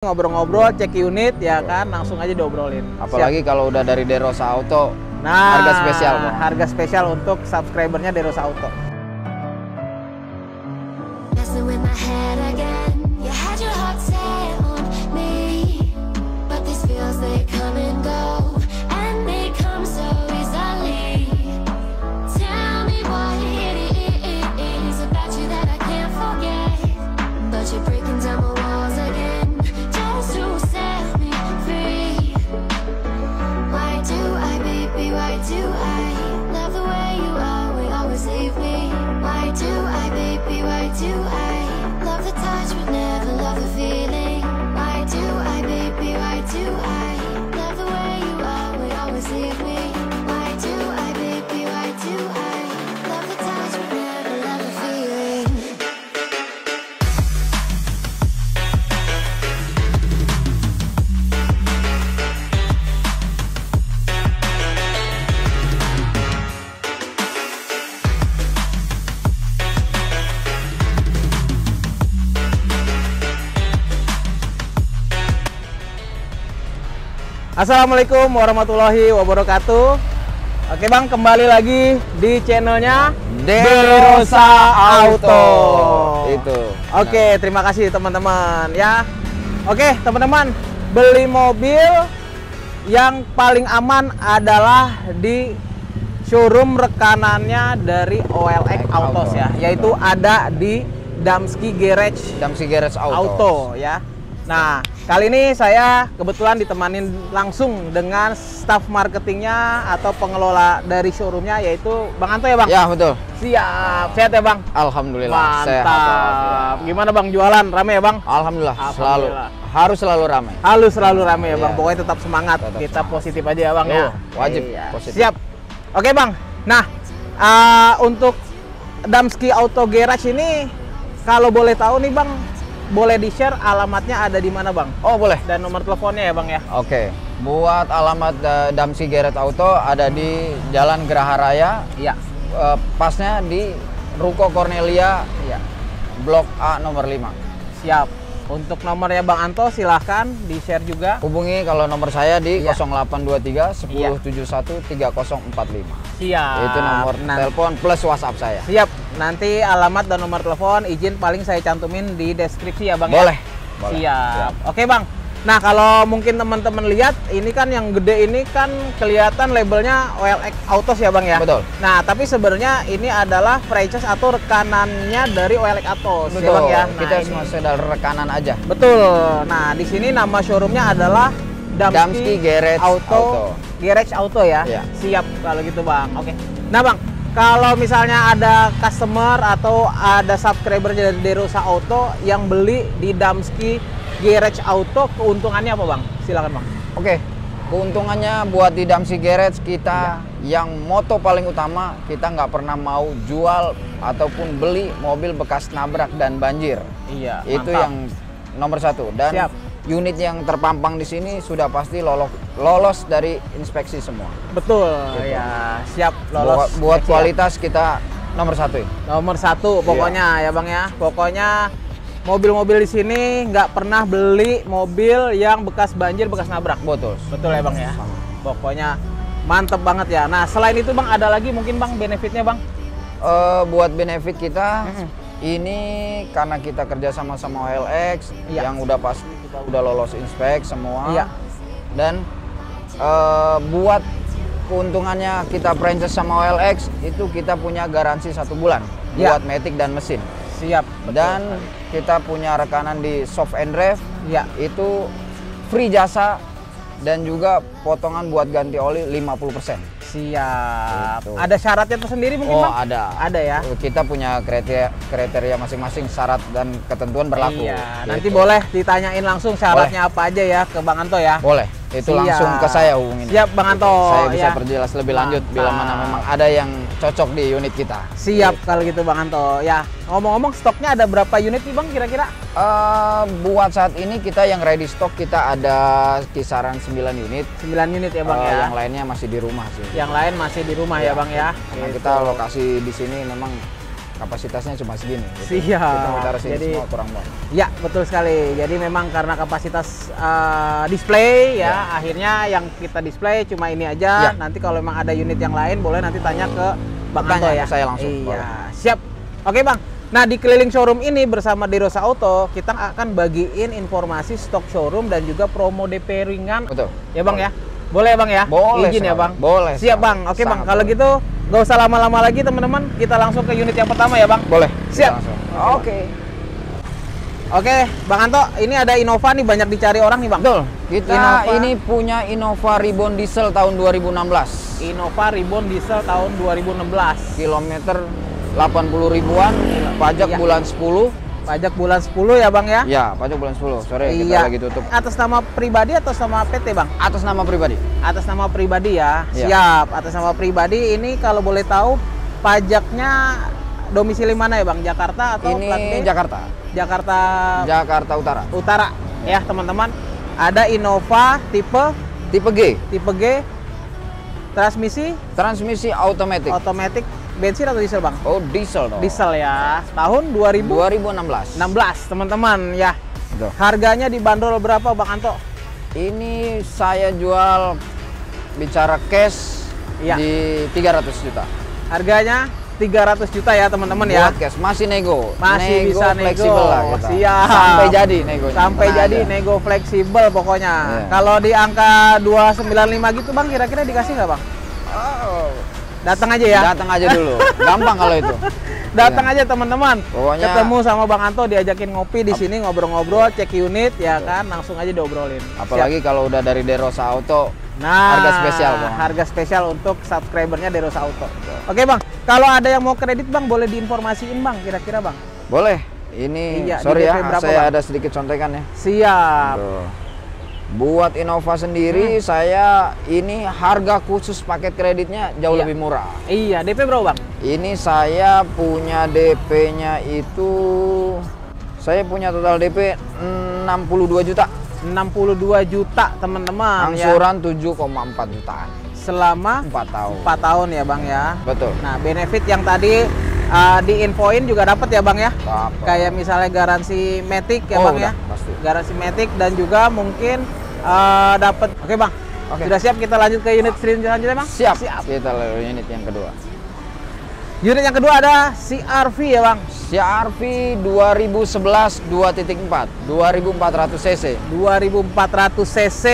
Ngobrol-ngobrol, cek unit, ya kan, langsung aja diobrolin. Apalagi kalau udah dari Derosa Auto, nah, harga spesial Pak. Harga spesial untuk subscribernya Derosa Auto. Assalamualaikum warahmatullahi wabarakatuh. Oke Bang, kembali lagi di channelnya Derosa Auto. Itu. Oke, terima kasih teman-teman ya. Oke teman-teman, beli mobil yang paling aman adalah di showroom rekanannya dari OLX Autos ya, yaitu ada di Damsky Garage Auto ya. Nah, kali ini saya kebetulan ditemanin langsung dengan staff marketingnya atau pengelola dari showroomnya, yaitu Bang Anto ya Bang? Ya betul. Siap, sehat ya Bang? Alhamdulillah. Mantap. Sehat. Gimana Bang, jualan rame ya Bang? Alhamdulillah, harus selalu ramai. Harus selalu ramai ya Bang, pokoknya tetap semangat, kita positif aja ya Bang ya. Wajib, positif. Siap. Oke Bang, nah untuk Damsky Auto Garage ini, kalau boleh tahu nih Bang, boleh di-share alamatnya ada di mana Bang? Oh boleh. Dan nomor teleponnya ya Bang ya? Oke. Buat alamat Damsky Garage Auto ada di Jalan Geraha Raya. Iya. Pasnya di Ruko Cornelia. Iya. Blok A nomor 5. Siap. Untuk nomornya Bang Anto silahkan di-share juga. Hubungi kalau nomor saya di 0823 1071 3045. Siap. Itu nomor telepon plus WhatsApp saya. Siap. Nanti alamat dan nomor telepon izin paling saya cantumin di deskripsi ya Bang. Boleh. Ya? Boleh. Siap. Siap. Oke Bang. Nah kalau mungkin teman-teman lihat ini kan yang gede ini kan kelihatan labelnya OLX Autos ya Bang ya? Betul. Nah tapi sebenarnya ini adalah franchise atau rekanannya dari OLX Autos. Betul. Ya Bang ya? Nah, kita cuma sekedar rekanan aja. Betul. Nah di sini nama showroomnya adalah Damsky Garage Auto ya? Iya. Siap kalau gitu Bang. Oke. Nah Bang, kalau misalnya ada customer atau ada subscriber dari Derosa Auto yang beli di Damsky Garage Auto, keuntungannya apa Bang? Silakan Bang. Oke, keuntungannya buat di Damsky Garage kita yang moto paling utama, kita nggak pernah mau jual ataupun beli mobil bekas nabrak dan banjir. Iya. Itu mantap. Yang nomor satu. Dan siap. Unit yang terpampang di sini sudah pasti lolos dari inspeksi semua. Betul. Gitu. Ya, siap lolos. Buat kualitas kita nomor satu. Nomor satu pokoknya ya Bang ya. Pokoknya mobil-mobil di sini nggak pernah beli mobil yang bekas banjir, bekas nabrak. Betul. Betul ya Bang ya. Pokoknya mantep banget ya. Nah selain itu Bang, ada lagi mungkin Bang benefitnya Bang? Buat benefit kita ini karena kita kerja sama OLX yang udah pasti kita udah lolos inspek semua. Iya. Dan buat keuntungannya kita franchise sama OLX itu kita punya garansi 1 bulan buat matic dan mesin. Siap. Betul. Dan kita punya rekanan di soft and drive. Iya. Itu free jasa dan juga potongan buat ganti oli 50%. Siap. Gitu. Ada syaratnya tersendiri mungkin Bang? Oh, ada. Ada ya. Kita punya kriteria masing-masing, syarat dan ketentuan berlaku. Iya. Gitu. Nanti boleh ditanyain langsung syaratnya apa aja ya ke Bang Anto ya? Boleh. Itu langsung ke saya hubungin. Siap Bang Anto. Gitu. Saya bisa perjelas lebih lanjut bila mana memang ada yang cocok di unit kita. Siap gitu. Kalau gitu Bang Anto. Ya, ngomong-ngomong stoknya ada berapa unit nih Bang kira-kira? Buat saat ini kita yang ready stock kita ada kisaran 9 unit. 9 unit ya Bang ya. Yang lainnya masih di rumah sih. Yang lain masih di rumah ya Bang ya. Karena kita lokasi di sini memang kapasitasnya cuma segini gitu. Iya, jadi kurang banget. Ya, betul sekali. Jadi memang karena kapasitas display ya, akhirnya yang kita display cuma ini aja. Ya. Nanti kalau memang ada unit yang lain boleh nanti tanya ke Bang Anto ya. Saya langsung. Iya, boleh. Siap. Oke, Bang. Nah, di keliling showroom ini bersama Derosa Auto, kita akan bagiin informasi stok showroom dan juga promo DP ringan. Betul. Ya, Bang, boleh. Ya. Boleh, Bang, ya? Boleh. Izin ya, Bang? Boleh. Siap, Bang. Oke, Bang. Kalau gitu nggak usah lama-lama lagi, teman-teman. Kita langsung ke unit yang pertama ya, Bang? Boleh. Siap. Oke. Oke, Bang Anto, ini ada Innova nih, banyak dicari orang nih, Bang. Betul. Kita Innova. Ini punya Innova Reborn Diesel tahun 2016. Innova Reborn Diesel tahun 2016. Kilometer 80 ribuan, pajak bulan 10. Pajak bulan 10 ya, Bang, ya? Iya, pajak bulan 10. Sorry, kita lagi tutup. Atas nama pribadi atau sama PT, Bang? Atas nama pribadi. Atas nama pribadi ya. Siap. Atas nama pribadi. Ini kalau boleh tahu pajaknya domisili mana ya, Bang? Jakarta atau plat B? Ini Jakarta. Jakarta Utara. Utara. Ya, teman-teman. Ada Innova tipe G. Tipe G. Transmisi automatic. Automatic. Bensin atau diesel, Bang? Oh, diesel dong. Diesel ya. Tahun 2016, teman-teman ya. Duh. Harganya dibanderol berapa, Bang Anto? Ini saya jual bicara cash di 300 juta. Harganya 300 juta ya, teman-teman ya. Cash masih nego. Masih nego, bisa fleksibel lah kita. Siap. Sampai jadi nego. Sampai jadi aja. Nego fleksibel pokoknya. Yeah. Kalau di angka 295 gitu, Bang, kira-kira dikasih nggak, Bang? Oh. Datang aja ya? Datang aja dulu, gampang kalau itu. Datang aja teman-teman, pokoknya ketemu sama Bang Anto, diajakin ngopi di sini, ngobrol-ngobrol, cek unit, ya kan, langsung aja diobrolin. Apalagi kalau udah dari Derosa Auto, harga spesial, Bang. Harga spesial untuk subscribernya Derosa Auto. Oke, Bang, kalau ada yang mau kredit, Bang, boleh diinformasiin, Bang, kira-kira, Bang? Boleh, ini, sorry ya, saya ada sedikit contekan ya. Siap. Buat Innova sendiri, saya ini harga khusus paket kreditnya jauh lebih murah. Iya, DP berapa, Bang? Ini saya punya DP-nya itu, saya punya total DP 62 juta. 62 juta, teman-teman. Angsuran 7,4 jutaan. Selama 4 tahun ya, Bang, ya. Betul. Nah, benefit yang tadi diinfoin juga dapat ya, Bang, ya. Kayak misalnya garansi matic ya, Bang, ya. Pasti. Garansi matic dan juga mungkin dapat. Oke, Bang. Sudah siap, kita lanjut ke unit selanjutnya, Bang? Siap. Kita lalu unit yang kedua. Unit yang kedua ada CRV ya, Bang. CRV 2011 2.4, 2400 cc. 2400 cc,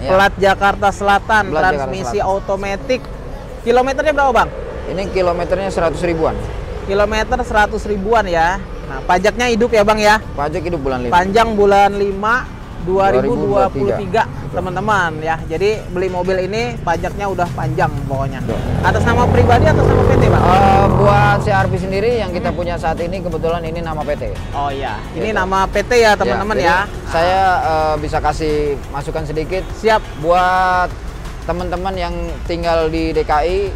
plat Jakarta Selatan, transmisi otomatis. Kilometernya berapa, Bang? Ini kilometernya 100 ribuan. Kilometer 100 ribuan ya. Nah, pajaknya hidup ya, Bang, ya. Pajak hidup bulan 5. Panjang bulan 5 2023, teman-teman ya. Jadi beli mobil ini pajaknya udah panjang pokoknya. Atas nama pribadi atau nama PT, Bang? Buat CRV sendiri yang kita punya saat ini kebetulan ini nama PT. Oh iya, ini nama PT ya, teman-teman ya. Saya bisa kasih masukan sedikit. Siap. Buat teman-teman yang tinggal di DKI,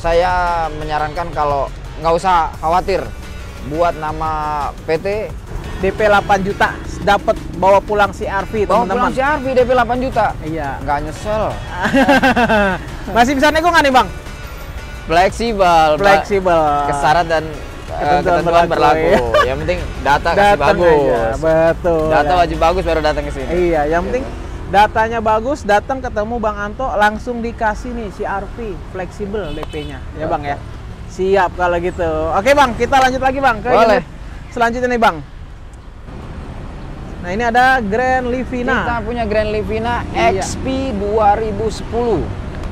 saya menyarankan kalau nggak usah khawatir buat nama PT. DP 8 juta dapat bawa pulang CRV, teman-teman. Bawa pulang CRV DP 8 juta. Iya. Nggak nyesel. Masih bisa nego nggak nih, Bang? Fleksibel. Kesarat dan ketentuan berlaku. Yang penting data kasih bagus. Aja. Betul. Data wajib bagus baru datang ke sini. Iya, yang penting datanya bagus, datang ketemu Bang Anto langsung dikasih nih CRV fleksibel DP-nya ya, Bang, ya. Siap kalau gitu. Oke, Bang, kita lanjut lagi, Bang, ke selanjutnya nih, Bang. Nah, ini ada Grand Livina. Kita punya Grand Livina XP 2010.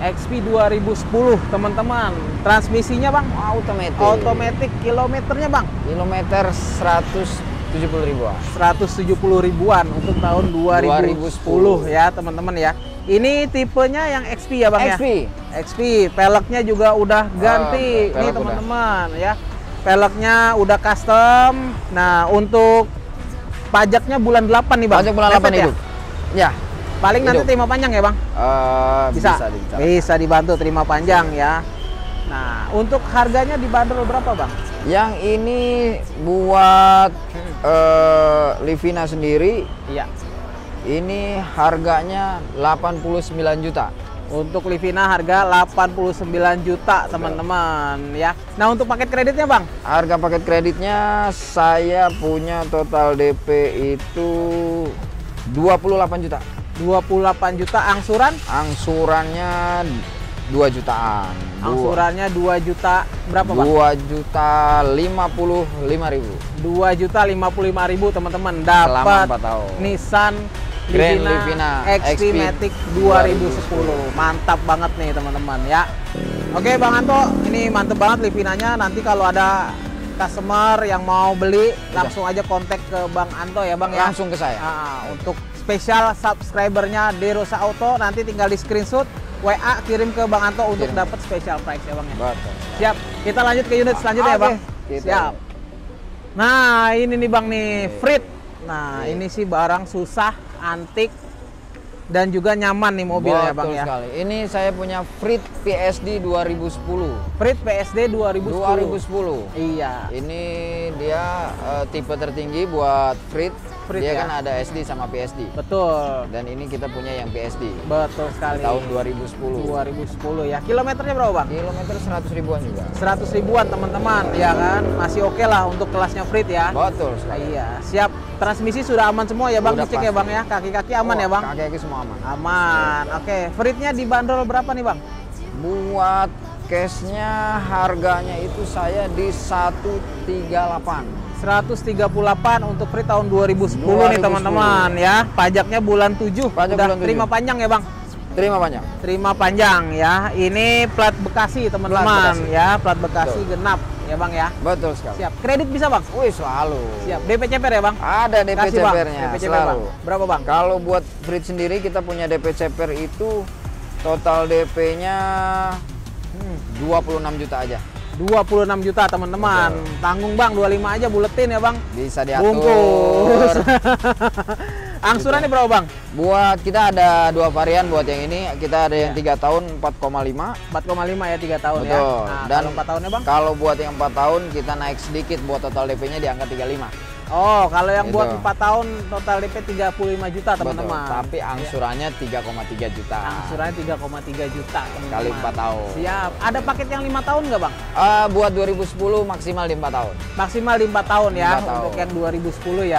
XP 2010, teman-teman. Transmisinya, Bang, automatic. Automatic. Kilometernya, Bang? Kilometer 170 ribuan. 170 ribuan untuk tahun 2010 ya, teman-teman ya. Ini tipenya yang XP ya, Bang, XP. Ya? XP. Peleknya juga udah ganti. Nih, teman-teman ya. Peleknya udah custom. Nah, untuk pajaknya bulan 8 nih, Bang. Pajak bulan 8 hidup. Ya. Paling hidup. Nanti terima panjang ya, Bang? Bisa dibantu terima panjang ya. Nah, untuk harganya dibanderol berapa, Bang? Yang ini buat Livina sendiri, ini harganya 89 juta. Untuk Livina harga 89 juta teman-teman ya. Nah untuk paket kreditnya Bang? Harga paket kreditnya saya punya total DP itu 28 juta. 28 juta angsuran? Angsurannya 2 jutaan. Angsurannya 2 juta berapa Bang? 2.055.000. 2.055.000 teman-teman dapat Nissan Grand Livina XP Matic 2010. Mantap banget nih teman-teman ya. Oke Bang Anto, ini mantep banget Livinanya. Nanti kalau ada customer yang mau beli langsung aja kontak ke Bang Anto ya Bang ya. Langsung ke saya. Untuk spesial subscribernya Derosa Auto nanti tinggal di screenshot WA kirim ke Bang Anto untuk dapat special price ya Bang ya. Betul. Siap. Kita lanjut ke unit selanjutnya ya Bang. Siap. Nah ini nih Bang nih Freed. Nah ini sih barang susah, antik dan juga nyaman nih mobilnya Bang ya. Sekali. Ini saya punya Freed PSD 2010. Freed PSD 2010. Iya. Ini dia tipe tertinggi buat Freed. Dia ya kan ada SD sama PSD. Betul. Dan ini kita punya yang PSD. Betul sekali. Tahun 2010. 2010 ya. Kilometernya berapa Bang? Kilometer 100 ribuan juga. 100 ribuan teman-teman ya kan. Masih oke lah untuk kelasnya Freed ya. Betul sekali. Iya. Siap. Transmisi sudah aman semua ya Bang, dicek ya Bang ya. Kaki-kaki aman ya Bang? Kaki-kaki semua aman. Aman. Oke. Freednya dibanderol berapa nih Bang? Buat cashnya harganya itu saya di 138. 138 untuk Freed tahun 2010 nih teman-teman ya. Pajaknya bulan 7. Pajak udah bulan 7. Terima panjang ya Bang? Terima panjang. Terima panjang ya. Ini plat Bekasi teman-teman ya. Plat Bekasi betul. Genap ya Bang ya. Betul sekali. Siap. Kredit bisa Bang? Wih selalu. Siap. DP CPR ya Bang? Ada DP CPR-nya selalu. Berapa Bang? Kalau buat Freed sendiri kita punya DP CPR itu total DP-nya 26 juta aja. 26 juta teman-teman. Tanggung Bang 25 aja buletin ya Bang. Bisa diatur. Bungkus. Angsurannya berapa Bang? Buat kita ada dua varian buat yang ini. Kita ada yang 3 tahun 4,5. 4,5 ya 3 tahun. Betul. Ya. Nah, dan 4 tahunnya Bang? Kalau buat yang 4 tahun kita naik sedikit buat total DP-nya di angka 35. Oh, kalau yang itu buat 4 tahun total DP 35 juta teman-teman. Tapi angsurannya 3,3 juta. Angsurannya 3,3 juta teman-teman. Kali 4 tahun. Siap. Ada paket yang 5 tahun nggak Bang? Buat 2010 maksimal di 4 tahun. Maksimal di 4 tahun ya. 4 tahun. Untuk yang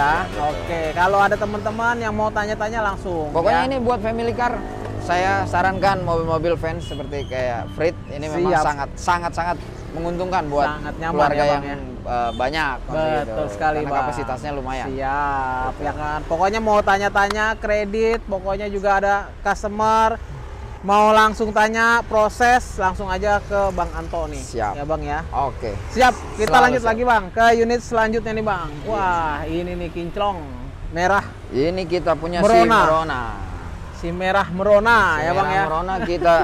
2010 ya. Oke. Kalau ada teman-teman yang mau tanya-tanya langsung. Pokoknya ini buat family car. Saya sarankan mobil-mobil fans seperti kayak Freed ini memang sangat menguntungkan buat keluarga yang banyak. Betul sekali Bang. Karena kapasitasnya lumayan. Siap, ya kan. Pokoknya mau tanya-tanya kredit, pokoknya juga ada customer mau langsung tanya proses langsung aja ke Bang Anto nih. Siap. Ya Bang ya. Oke. Siap. Kita lanjut lagi Bang ke unit selanjutnya nih Bang. Wah, ini nih kinclong merah. Ini kita punya si Merona. Si merah Merona ya Bang ya. Merona kita.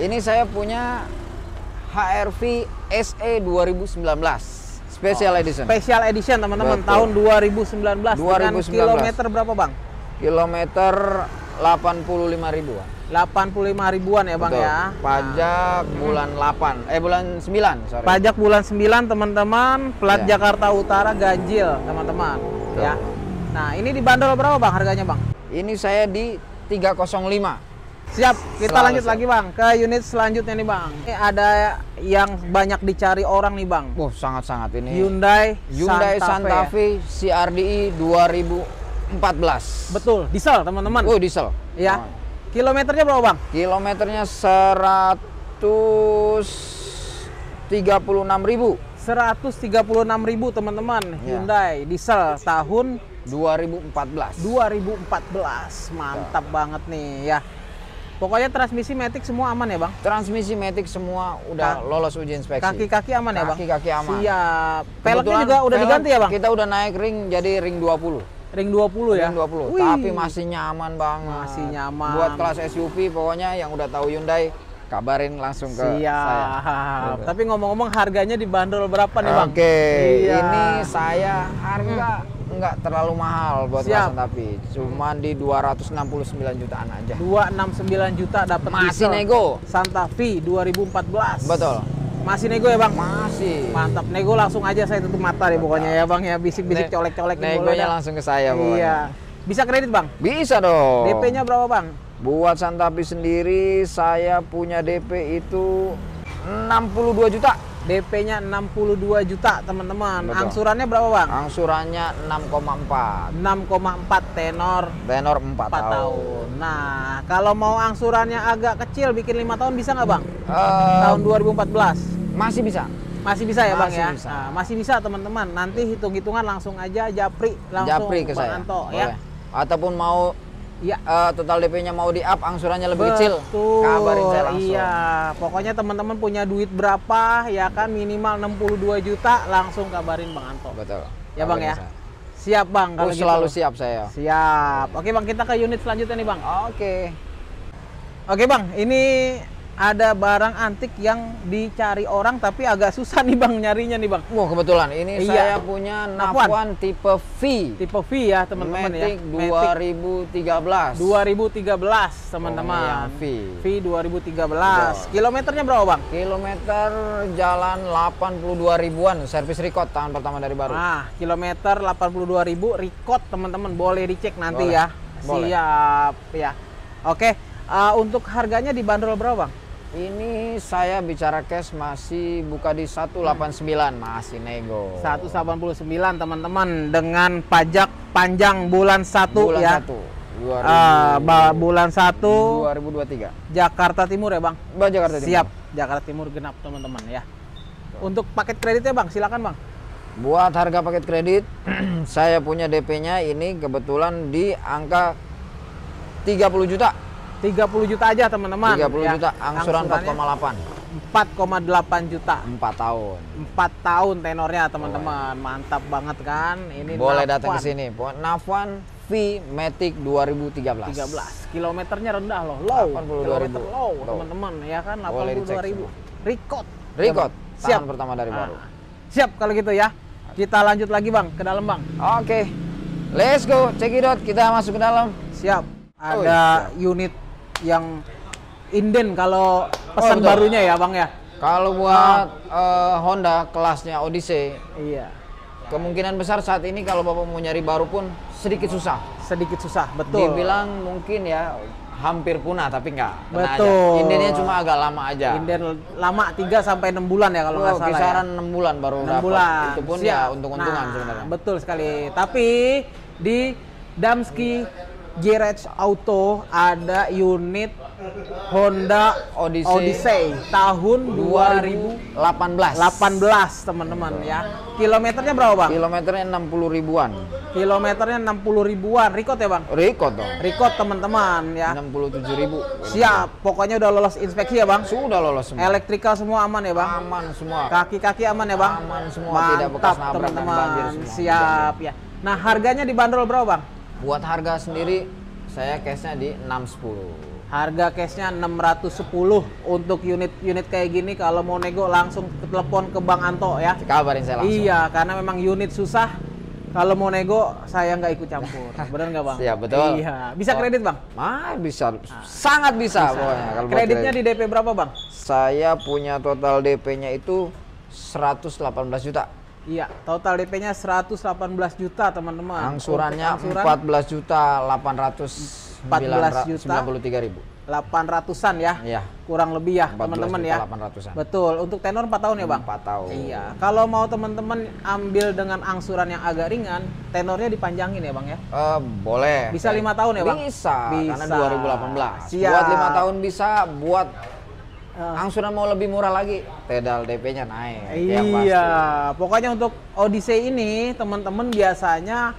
Ini saya punya HRV SE 2019 Special Edition. Special Edition teman-teman tahun 2019. Dengan kilometer berapa Bang? Kilometer 85 ribuan. 85 ribuan ya Bang ya. Pajak bulan 9, sorry. Pajak bulan 9 teman-teman, plat Jakarta Utara ganjil teman-teman ya. Nah, ini dibanderol berapa Bang harganya Bang? Ini saya di 305. Siap, kita lanjut lagi Bang ke unit selanjutnya nih Bang. Ini ada yang banyak dicari orang nih Bang. Wah, sangat-sangat ini. Hyundai Santa Fe CRDI 2014. Betul, diesel teman-teman. Oh, diesel. Ya. Teman. Kilometernya berapa Bang? Kilometernya 136.000. 136.000 teman-teman. Hyundai diesel tahun 2014. Mantap banget nih ya. Pokoknya transmisi Matic semua aman ya Bang? Transmisi Matic semua udah lolos uji inspeksi. Kaki-kaki aman ya Bang? Kaki-kaki aman. Siap. Peleknya juga udah diganti ya Bang? Kita udah naik ring jadi ring 20. Ring 20 ya? Ring 20. Wih. Tapi masih nyaman Bang. Masih nyaman. Buat kelas SUV pokoknya yang udah tahu Hyundai kabarin langsung ke saya. Tapi ngomong-ngomong harganya dibanderol berapa nih Bang? Oke. Ini saya harga nggak terlalu mahal buat Santa Fe, cuma di 269 jutaan aja. 269 juta dapat masih nego. Santa Fe 2014. Betul. Masih nego ya Bang? Masih. Mantap, nego langsung aja saya tutup mata deh pokoknya ya Bang ya, bisik-bisik colek-colek. Negonya langsung ke saya pokoknya. Iya. Bisa kredit, Bang? Bisa dong. DP-nya berapa, Bang? Buat Santa Fe sendiri saya punya DP itu 62 juta. DP-nya 62 juta, teman-teman. Angsurannya berapa, Bang? Angsurannya 6,4. 6,4 tenor 4 tahun. Nah, kalau mau angsurannya agak kecil bikin 5 tahun bisa nggak, Bang? Tahun 2014. Masih bisa. Masih bisa ya, Bang, ya? Bisa. Nah, masih bisa, teman-teman. Nanti hitung-hitungan langsung aja japri ke Bang Anto, ya. Ataupun mau ya total DP-nya mau di up, angsurannya lebih kecil. Kabarin saya langsung. Iya, pokoknya teman-teman punya duit berapa ya kan, minimal 62 juta langsung kabarin Bang Anto. Betul. Ya, Bang, ya. Saya. Siap, Bang, kalau selalu gitu. Siap saya. Siap. Oke, Bang, kita ke unit selanjutnya nih, Bang. Oke. Oke, Bang, ini ada barang antik yang dicari orang tapi agak susah nih, Bang, nyarinya nih, Bang. Wah, kebetulan ini saya punya Nafuan tipe V. Tipe V ya, teman-teman, ya. Matic 2013. 2013, teman-teman. V 2013. Kilometernya berapa, Bang? Kilometer jalan 82.000-an, servis record tahun pertama dari baru. Nah, kilometer 82.000 record, teman-teman, boleh dicek nanti ya. Siap ya. Oke. Untuk harganya dibanderol berapa, Bang? Ini saya bicara cash, masih buka di 189, masih nego. 189, teman-teman, dengan pajak panjang bulan 1 2023. Jakarta Timur ya, Bang? Jakarta Timur. Siap, Jakarta Timur genap, teman-teman, ya. Untuk paket kreditnya, Bang, silakan, Bang. Buat harga paket kredit saya punya DP-nya ini kebetulan di angka 30 juta. 30 juta aja, teman-teman. 30 juta, angsuran 4,8 juta. 4 tahun tenornya, teman-teman. Mantap banget kan? Ini boleh datang ke sini. Nafuan V Matic 2013. 13. Kilometernya rendah loh, low. 82.000. Low, teman-teman, ya kan? 82.000. Record. Siap, pertama dari baru. Siap kalau gitu ya. Kita lanjut lagi, Bang, ke dalam, Bang. Oke. Let's go. Check it out. Kita masuk ke dalam. Siap. Ada unit yang inden kalau pesan barunya ya, Bang, ya. Kalau buat Honda kelasnya Odyssey, iya. Kemungkinan besar saat ini kalau Bapak mau nyari baru pun sedikit susah. Sedikit susah, betul. Dibilang mungkin ya hampir punah tapi enggak. Betul. Indennya cuma agak lama aja. Inden lama 3-6 bulan ya kalau nggak salah. Kisaran ya. 6 bulan baru dapat. Itu pun ya untung-untungan sebenarnya. Betul sekali. Tapi di Damsky Garage Auto ada unit Honda Odyssey tahun 2018, teman-teman, ya. Kilometernya berapa, Bang? Kilometernya 60.000-an. Kilometernya 60.000-an, record ya, Bang? Record dong. Record, teman-teman, ya. 67.000. Siap, pokoknya udah lolos inspeksi ya, Bang? Sudah lolos semua. Elektrikal semua aman ya, Bang? Aman semua. Kaki-kaki aman ya, Bang? Aman semua. Mantap, tidak bekas nabrak dan banjir semua. Siap ya. Nah, harganya dibanderol berapa, Bang? Buat harga sendiri saya cashnya di 610. Harga cashnya 610 untuk unit-unit kayak gini. Kalau mau nego langsung telepon ke Bang Anto ya. Kabarin saya langsung. Iya, karena memang unit susah. Kalau mau nego saya nggak ikut campur. Benar nggak, Bang? Iya, betul. Iya. Bisa kredit, Bang? Bisa. Sangat bisa, pokoknya. Kalau kreditnya di DP berapa, Bang? Saya punya total DP-nya itu 118 juta. Iya, total DP-nya 118 juta, teman-teman. Angsurannya 14.893.000. 800-an ya. Iya. Kurang lebih ya, teman-teman, ya. 800-an. Betul. Untuk tenor 4 tahun ya, Bang? 4 tahun. Iya. Kalau mau teman-teman ambil dengan angsuran yang agak ringan, tenornya dipanjangin ya, Bang, ya? Boleh. Bisa 5 tahun ya, Bang? Bisa. Karena 2018. Siap. Buat 5 tahun bisa, buat angsuran mau lebih murah lagi, pedal DP-nya naik. Iya, pokoknya untuk Odyssey ini teman-teman biasanya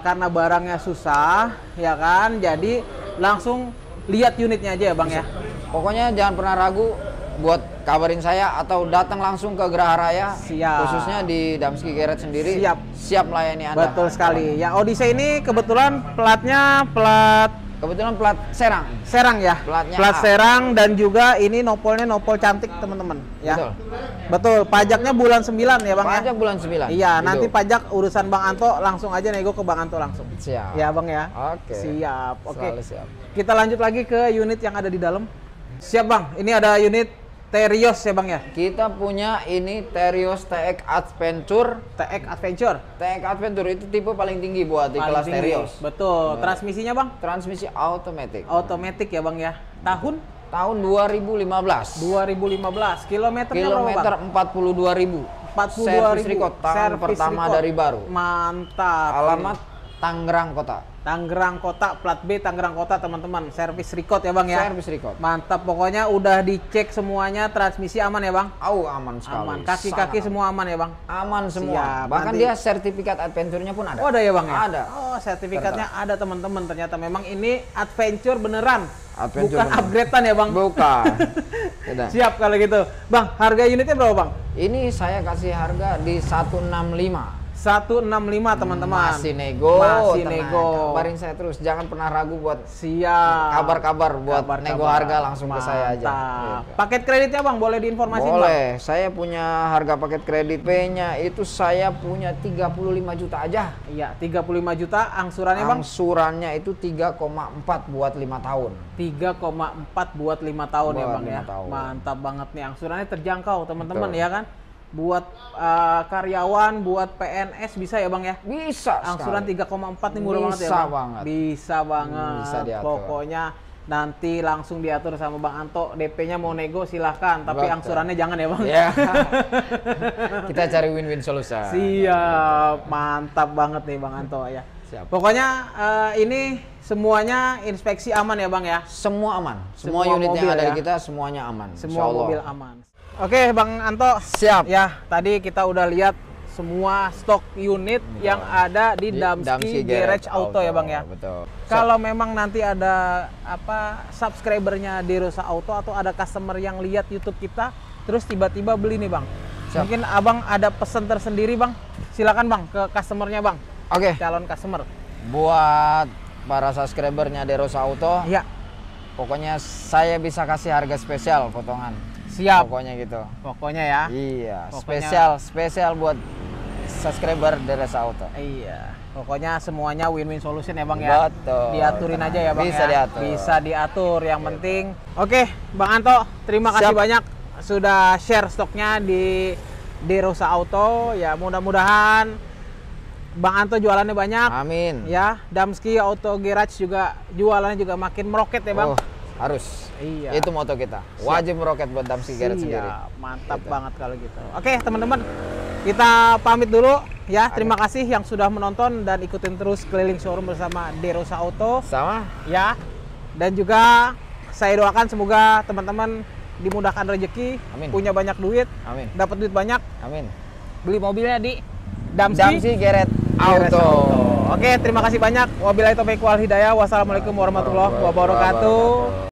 karena barangnya susah, ya kan? Jadi langsung lihat unitnya aja ya, Bang, ya. Pokoknya jangan pernah ragu buat kabarin saya atau datang langsung ke Geraha Raya. Siap. Khususnya di Damsky Garage sendiri. Siap. Siap melayani Anda. Betul sekali. Ya, Odyssey ini kebetulan platnya plat Serang. Serang ya. Plat Serang, dan juga ini nopolnya nopol cantik, teman-teman, ya. Betul. Betul. Pajaknya bulan 9 ya, Bang. Pajak ya? Bulan 9. Iya, gitu. Nanti pajak urusan Bang Anto, langsung aja nego ke Bang Anto langsung. Siap. Ya, Bang, ya. Oke. Siap. Oke. Kita lanjut lagi ke unit yang ada di dalam. Siap, Bang. Ini ada unit Terios ya Bang ya? Kita punya ini Terios TX Adventure. TX Adventure? TX Adventure itu tipe paling tinggi buat di kelas Terios. Betul. Transmisinya Bang? Transmisi automatic. Automatic ya Bang ya? Tahun? Tahun 2015. 2015. Kilometernya berapa Bang? 42.000. Servis record tahun pertama dari baru. Mantap. Alamat Tangerang Kota. Tangerang Kota, plat B Tangerang Kota teman-teman. Service record ya Bang ya? Service record. Mantap, pokoknya udah dicek semuanya, transmisi aman ya Bang? Oh, aman sekali. Aman, kaki-kaki semua aman ya Bang? Aman semua. Siap. Bahkan nanti dia sertifikat adventure-nya pun ada. Oh, ada ya Bang ya? Ada. Oh, sertifikatnya ada teman-teman. Ternyata memang ini adventure beneran. Adventure bukan upgrade-an ya Bang? Bukan. Siap kalau gitu. Bang, harga unitnya berapa Bang? Ini saya kasih harga di 165. 165 teman-teman. Masih nego, masih tenang. Kabarin saya terus, jangan pernah ragu buat kabar-kabar nego harga langsung ke saya aja. Gitu. Paket kreditnya Bang boleh diinformasikan? Boleh. Bang? Saya punya harga paket kredit P-nya itu saya punya 35 juta aja. Iya, 35 juta angsurannya Bang. Angsurannya itu 3,4 buat 5 tahun. 3,4 buat 5 tahun buat ya Bang ya. Tahun. Mantap banget nih, angsurannya terjangkau teman-teman ya kan? Buat karyawan, buat PNS bisa ya Bang ya? Bisa. Angsuran 3,4 nih murah banget ya Bang? Bisa banget. Bisa diatur. Pokoknya nanti langsung diatur sama Bang Anto, DP-nya mau nego silahkan, tapi angsurannya jangan ya Bang. Yeah. Kita cari win-win solution. Siap, mantap banget nih Bang Anto ya. Siap. Pokoknya ini semuanya inspeksi aman ya Bang ya? Semua aman. Semua unit yang ada di kita semuanya aman. Semua mobil aman. Oke Bang Anto, siap ya. Tadi kita udah lihat semua stok unit yang ada di Damsky Garage Auto ya Bang ya. Betul. Kalau memang nanti ada apa subscribernya Derosa Auto atau ada customer yang lihat YouTube kita, terus tiba-tiba beli nih Bang. Siap. Mungkin Abang ada pesan tersendiri Bang. Silakan Bang ke customernya Bang. Oke. Calon customer. Buat para subscribernya Derosa Auto. Iya. Pokoknya saya bisa kasih harga spesial potongan. Siap. Pokoknya gitu. Pokoknya ya. Iya. Pokoknya spesial buat subscriber Derosa Auto. Iya. Pokoknya semuanya win-win solution ya Bang ya. Betul. Diaturin aja ya Bang. Bisa ya. Diatur. Bisa diatur. Yang penting. Oke, Bang Anto, terima kasih banyak sudah share stoknya di Derosa Auto. Ya mudah-mudahan Bang Anto jualannya banyak. Amin. Ya, Damsky Auto Garage juga jualannya juga makin meroket ya Bang. Harus. Iya. Itu moto kita. Wajib meroket buat Damsky Garage sendiri. Mantap banget kalau gitu. Oke, teman-teman. Kita pamit dulu ya. Terima kasih yang sudah menonton dan ikutin terus keliling showroom bersama Derosa Auto. Sama. Ya. Dan juga saya doakan semoga teman-teman dimudahkan rezeki, punya banyak duit, dapat duit banyak, beli mobilnya di Damsky Garage Auto. Oke, terima kasih banyak. Wabillahi taufiq wal hidayah. Wassalamualaikum warahmatullahi wabarakatuh.